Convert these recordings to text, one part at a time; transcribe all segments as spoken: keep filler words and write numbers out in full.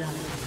love.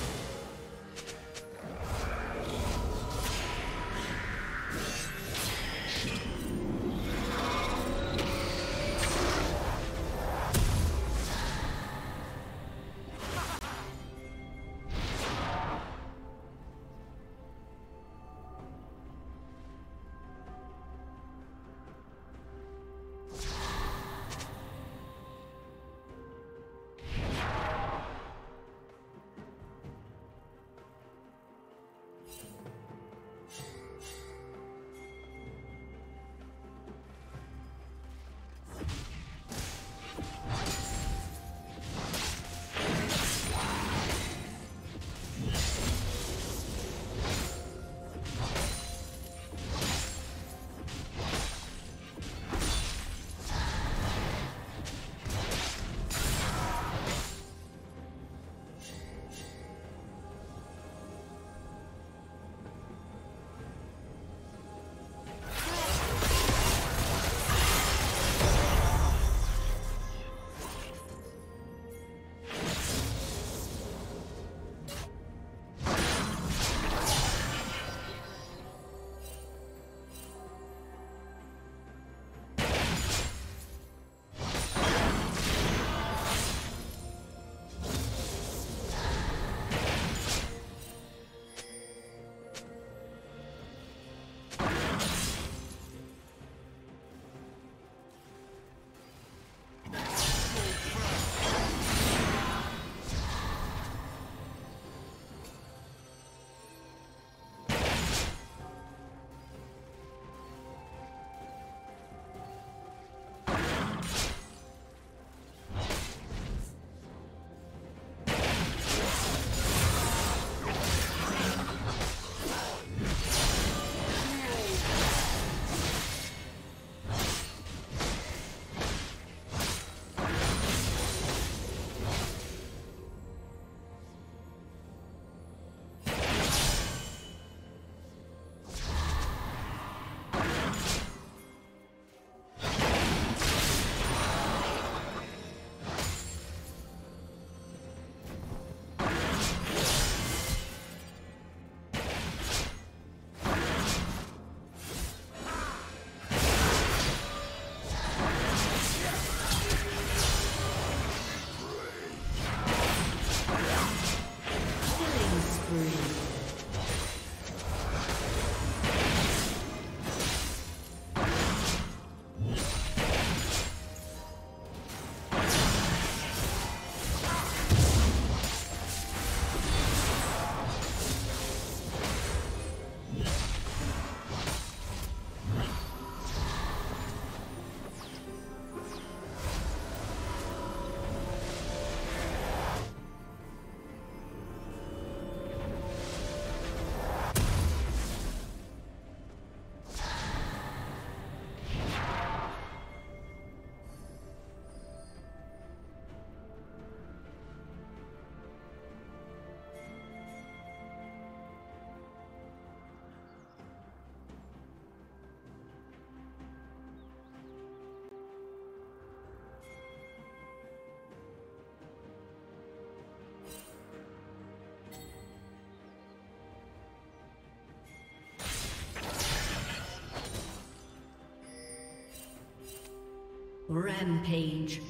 Rampage.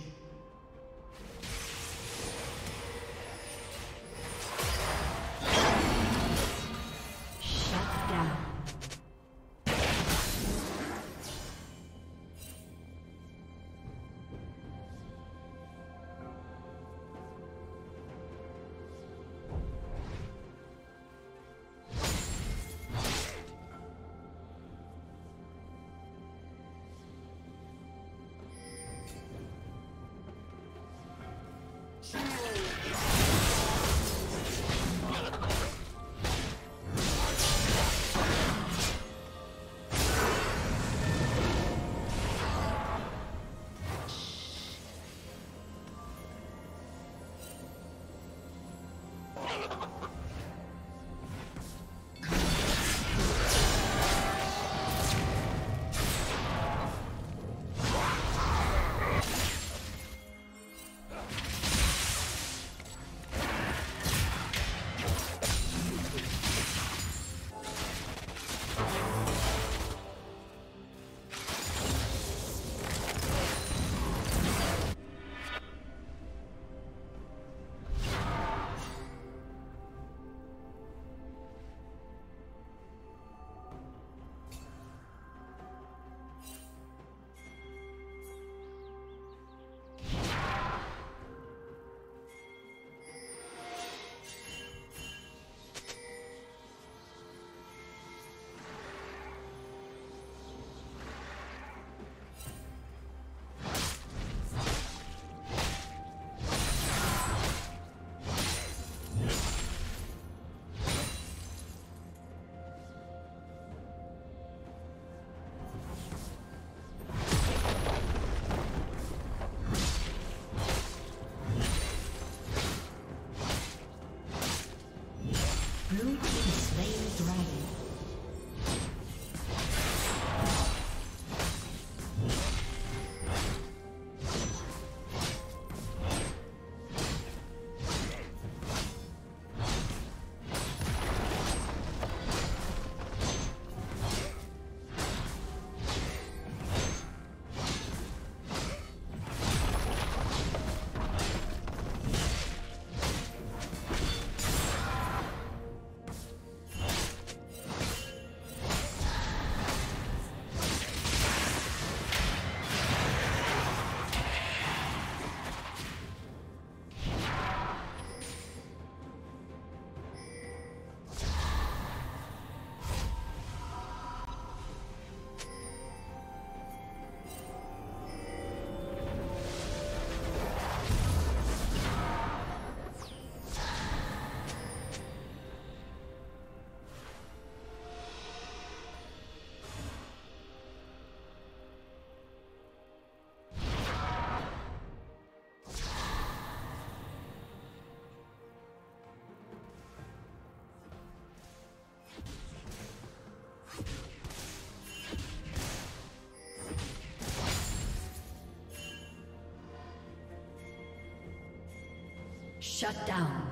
Shut down.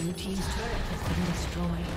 Blue team's turret has been destroyed.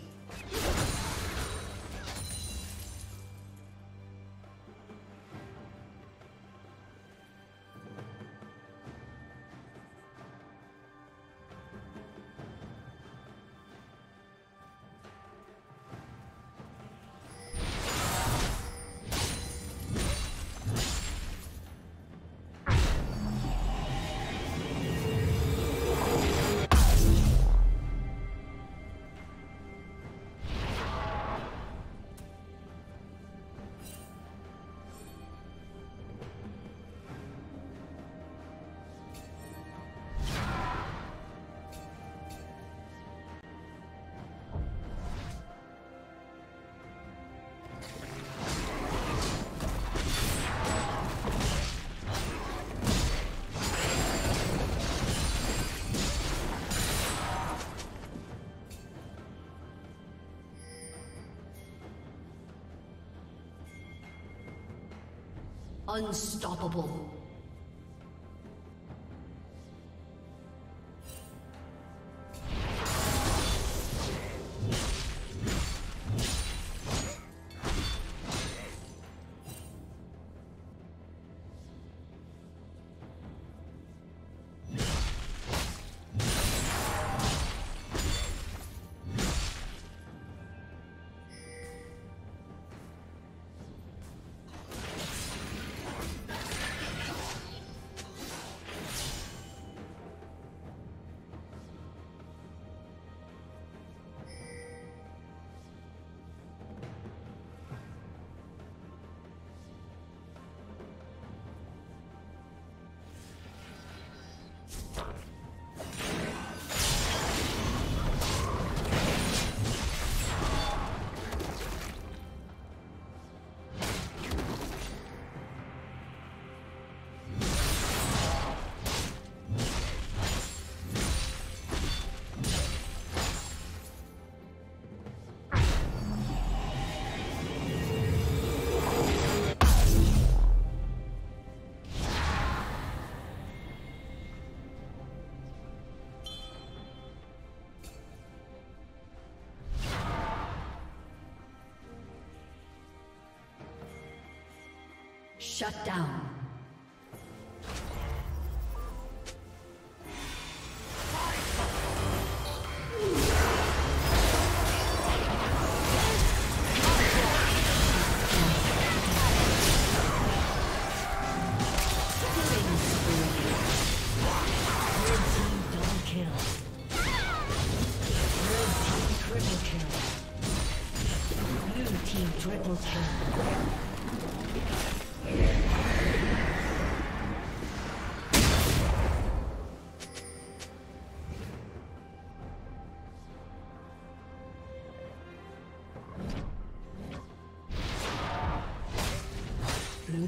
Unstoppable. Shut down. Blue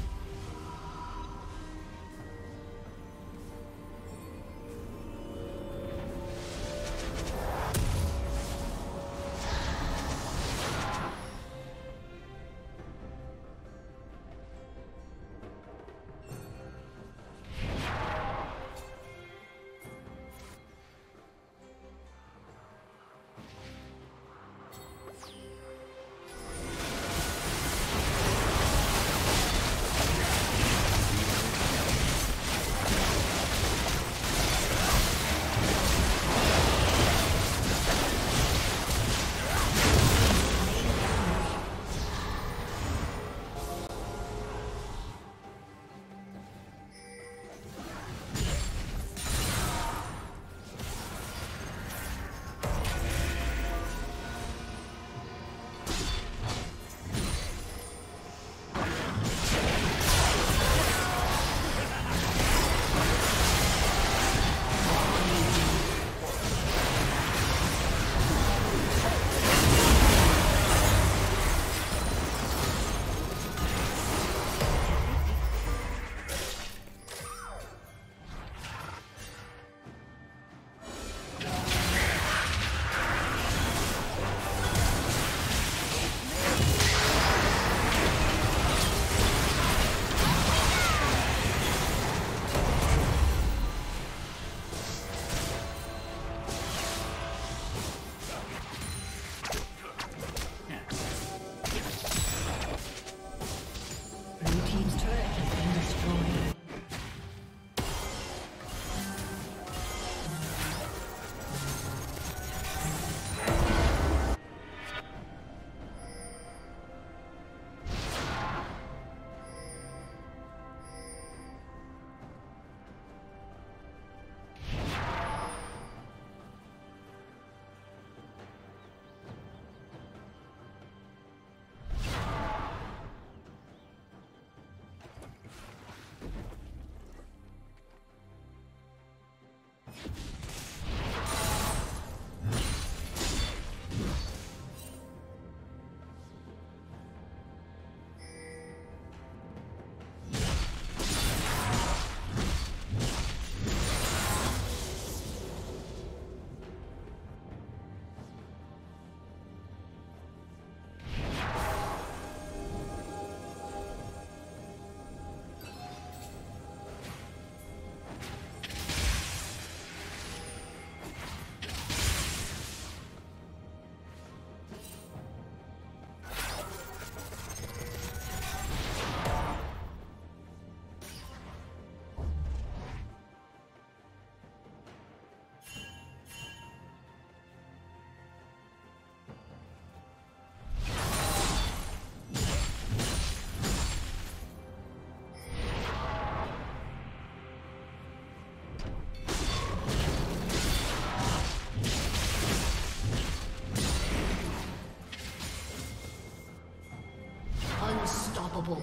Unstoppable.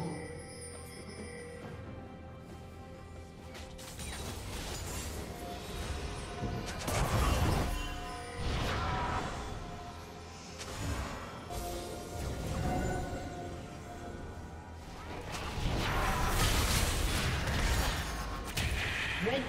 Red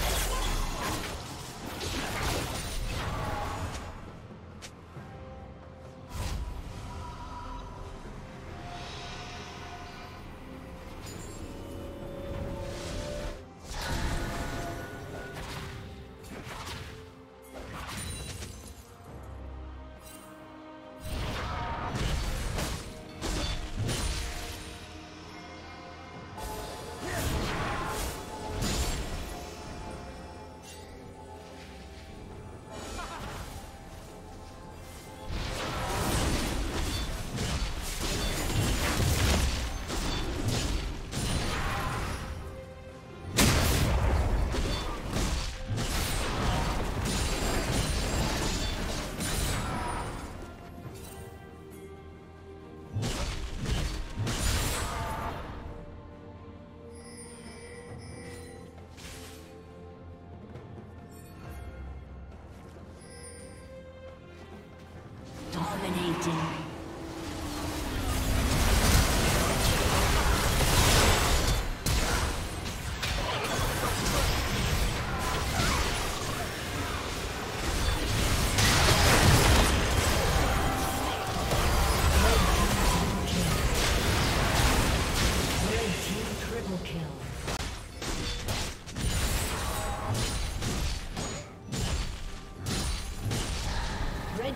Dominating.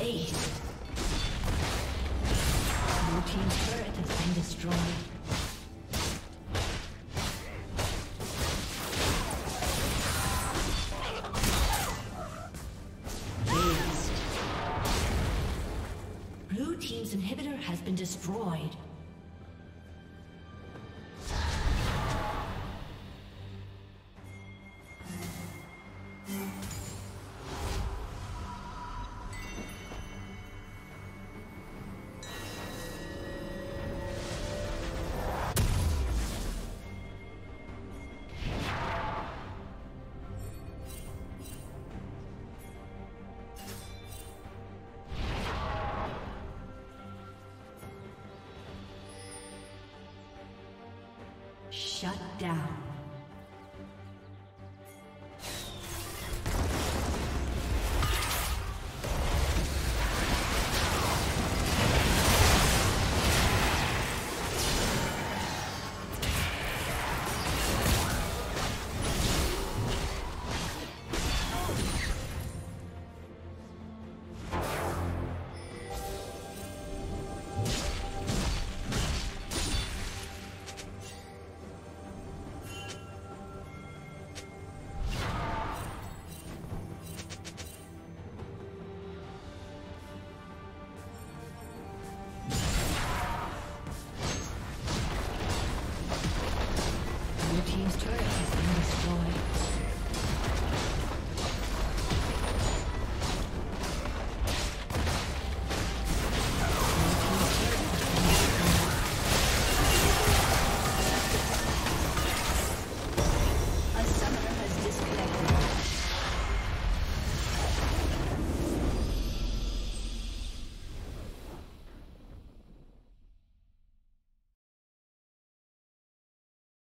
Eight. Blue team's turret has been destroyed. Destroyed. Shut down.